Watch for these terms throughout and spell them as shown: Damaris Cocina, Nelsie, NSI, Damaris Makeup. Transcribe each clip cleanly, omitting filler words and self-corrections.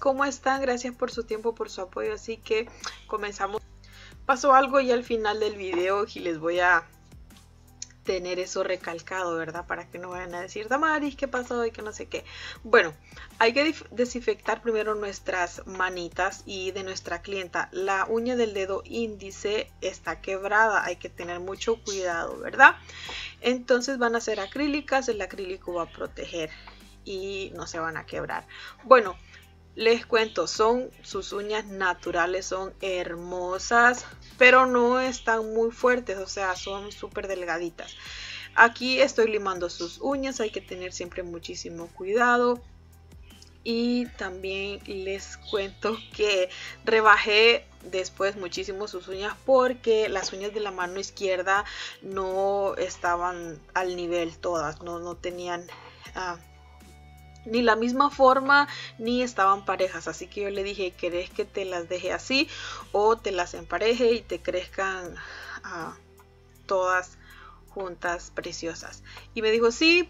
¿cómo están? Gracias por su tiempo, por su apoyo. Así que comenzamos. Pasó algo ya al final del video y les voy a tener eso recalcado, ¿verdad? Para que no vayan a decir, Damaris, ¿qué pasó? Y que no sé qué. Bueno, hay que desinfectar primero nuestras manitas y de nuestra clienta. La uña del dedo índice está quebrada, hay que tener mucho cuidado, ¿verdad? Entonces van a ser acrílicas, el acrílico va a proteger y no se van a quebrar. Bueno, les cuento, son sus uñas naturales, son hermosas, pero no están muy fuertes, o sea, son súper delgaditas. Aquí estoy limando sus uñas, hay que tener siempre muchísimo cuidado. Y también les cuento que rebajé después muchísimo sus uñas porque las uñas de la mano izquierda no estaban al nivel todas, no tenían... ni la misma forma ni estaban parejas, así que yo le dije, ¿querés que te las deje así o te las empareje y te crezcan todas juntas preciosas? Y me dijo, sí,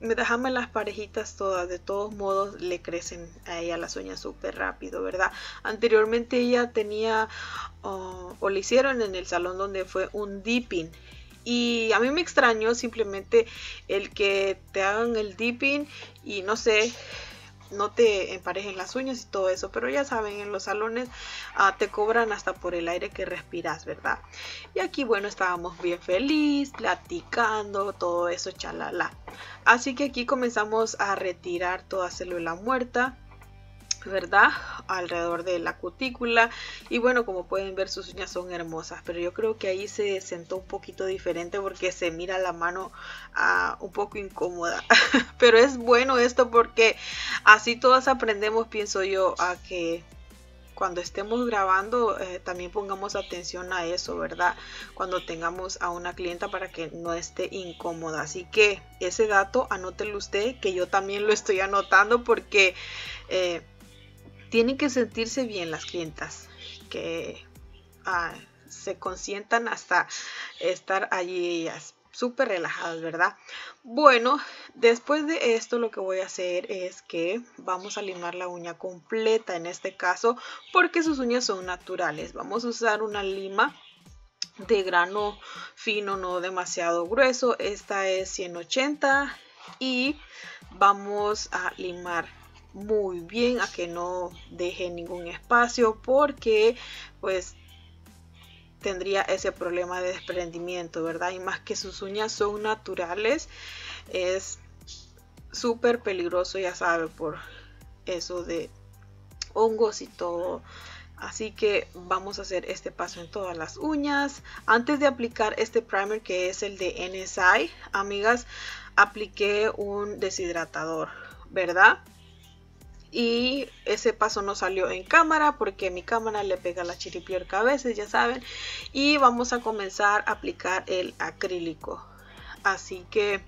déjame las parejitas todas, de todos modos le crecen a ella las uñas súper rápido, ¿verdad? Anteriormente ella tenía o le hicieron en el salón donde fue un dipping. Y a mí me extrañó simplemente el que te hagan el dipping y no sé, no te emparejen las uñas y todo eso. Pero ya saben, en los salones te cobran hasta por el aire que respiras, ¿verdad? Y aquí, bueno, estábamos bien feliz, platicando, todo eso, chalala. Así que aquí comenzamos a retirar toda célula muerta, ¿verdad? Alrededor de la cutícula. Y bueno, como pueden ver, sus uñas son hermosas, pero yo creo que ahí se sentó un poquito diferente porque se mira la mano un poco incómoda. Pero es bueno esto porque así todas aprendemos, pienso yo, a que cuando estemos grabando también pongamos atención a eso, ¿verdad? Cuando tengamos a una clienta, para que no esté incómoda. Así que ese dato anótelo usted, que yo también lo estoy anotando, porque tienen que sentirse bien las clientas, que se consientan hasta estar allí ellas súper relajadas, ¿verdad? Bueno, después de esto lo que voy a hacer es que vamos a limar la uña completa, en este caso, porque sus uñas son naturales. Vamos a usar una lima de grano fino, no demasiado grueso. Esta es 180 y vamos a limar muy bien, a que no deje ningún espacio, porque pues tendría ese problema de desprendimiento, ¿verdad? Y más que sus uñas son naturales, es súper peligroso, ya sabe, por eso de hongos y todo. Así que vamos a hacer este paso en todas las uñas. Antes de aplicar este primer, que es el de NSI, amigas, apliqué un deshidratador, ¿verdad? Y ese paso no salió en cámara porque mi cámara le pega la chiripiorca a veces, ya saben. Y vamos a comenzar a aplicar el acrílico. Así que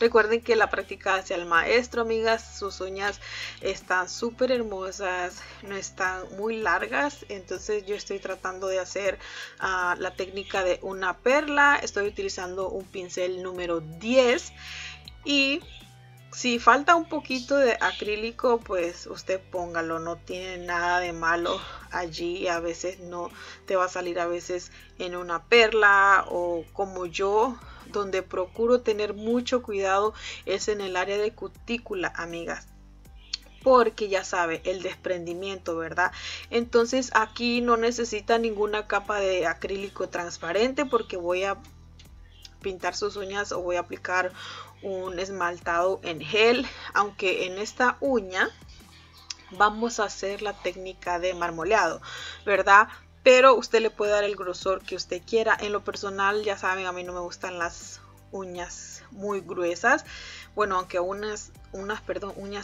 recuerden que la práctica hacia el maestro, amigas. Sus uñas están súper hermosas, no están muy largas. Entonces yo estoy tratando de hacer la técnica de una perla. Estoy utilizando un pincel número 10 y... si falta un poquito de acrílico, pues usted póngalo, no tiene nada de malo allí. A veces no te va a salir, a veces en una perla, o como yo, donde procuro tener mucho cuidado es en el área de cutícula, amigas, porque ya sabe, el desprendimiento, ¿verdad? Entonces aquí no necesita ninguna capa de acrílico transparente porque voy a pintar sus uñas o voy a aplicar un esmaltado en gel, aunque en esta uña vamos a hacer la técnica de marmoleado, ¿verdad? Pero usted le puede dar el grosor que usted quiera. En lo personal, ya saben, a mí no me gustan las uñas muy gruesas. Bueno, aunque uñas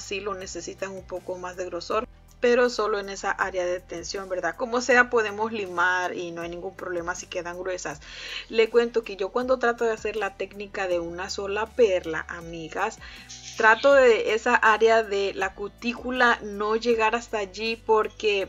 sí lo necesitan un poco más de grosor, pero solo en esa área de tensión, ¿verdad? Como sea, podemos limar y no hay ningún problema si quedan gruesas. Le cuento que yo, cuando trato de hacer la técnica de una sola perla, amigas, trato de esa área de la cutícula no llegar hasta allí, porque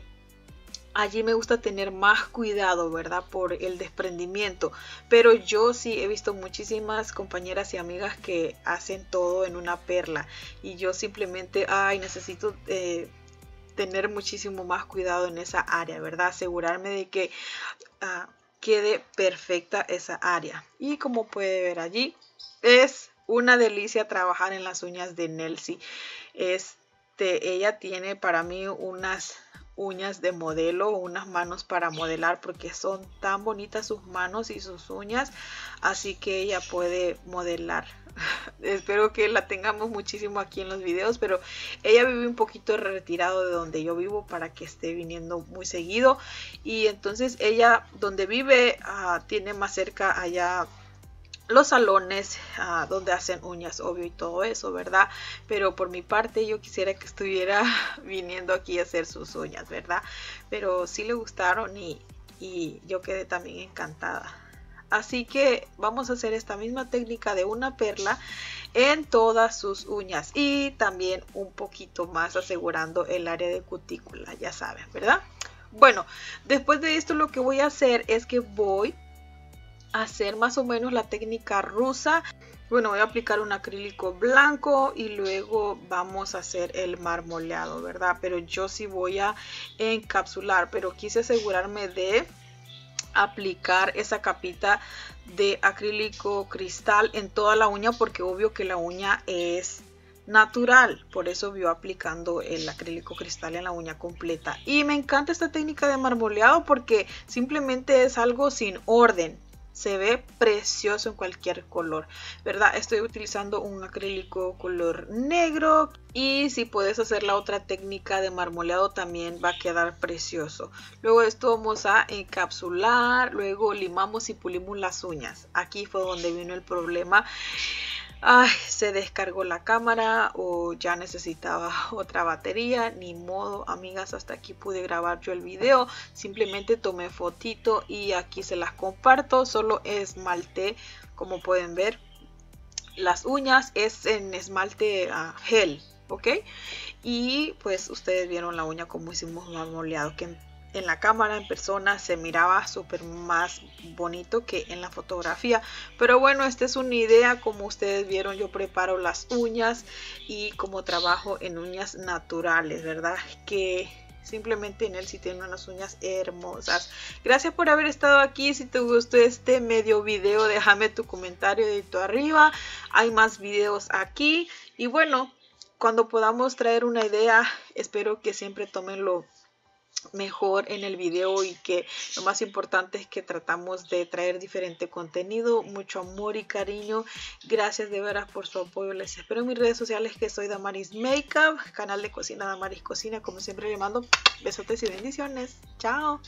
allí me gusta tener más cuidado, ¿verdad? Por el desprendimiento. Pero yo sí he visto muchísimas compañeras y amigas que hacen todo en una perla. Y yo simplemente, ay, necesito tener muchísimo más cuidado en esa área, ¿verdad? Asegurarme de que quede perfecta esa área. Y como puede ver allí, es una delicia trabajar en las uñas de Nelsie. Ella tiene para mí unas uñas de modelo, unas manos para modelar, porque son tan bonitas sus manos y sus uñas, así que ella puede modelar. Espero que la tengamos muchísimo aquí en los videos, pero ella vive un poquito retirado de donde yo vivo para que esté viniendo muy seguido, y entonces ella donde vive tiene más cerca allá los salones donde hacen uñas, obvio, y todo eso, ¿verdad? Pero por mi parte yo quisiera que estuviera viniendo aquí a hacer sus uñas, ¿verdad? Pero sí le gustaron y yo quedé también encantada. Así que vamos a hacer esta misma técnica de una perla en todas sus uñas y también un poquito más asegurando el área de cutícula, ya saben, ¿verdad? Bueno, después de esto lo que voy a hacer es que voy hacer más o menos la técnica rusa. Bueno, voy a aplicar un acrílico blanco y luego vamos a hacer el marmoleado, ¿verdad? Pero yo sí voy a encapsular, pero quise asegurarme de aplicar esa capita de acrílico cristal en toda la uña, porque obvio que la uña es natural, por eso vio aplicando el acrílico cristal en la uña completa. Y me encanta esta técnica de marmoleado porque simplemente es algo sin orden. Se ve precioso en cualquier color, ¿verdad? Estoy utilizando un acrílico color negro y si puedes hacer la otra técnica de marmoleado también va a quedar precioso. Luego esto vamos a encapsular, luego limamos y pulimos las uñas. Aquí fue donde vino el problema. Ay, se descargó la cámara o ya necesitaba otra batería. Ni modo, amigas, hasta aquí pude grabar yo el video. Simplemente tomé fotito y aquí se las comparto. Solo esmalté, como pueden ver, las uñas. Es en esmalte gel, ¿ok? Y pues ustedes vieron la uña como hicimos marmoleado, que en la cámara, en persona, se miraba súper más bonito que en la fotografía. Pero bueno, esta es una idea. Como ustedes vieron, yo preparo las uñas y como trabajo en uñas naturales, ¿verdad? Que simplemente Nelsie tiene unas uñas hermosas. Gracias por haber estado aquí. Si te gustó este medio video, déjame tu comentario dedito arriba. Hay más videos aquí. Y bueno, cuando podamos traer una idea, espero que siempre tomen lo mejor en el video y que lo más importante es que tratamos de traer diferente contenido, mucho amor y cariño. Gracias de veras por su apoyo. Les espero en mis redes sociales, que soy Damaris Makeup, canal de cocina Damaris Cocina, como siempre le mando besotes y bendiciones. Chao.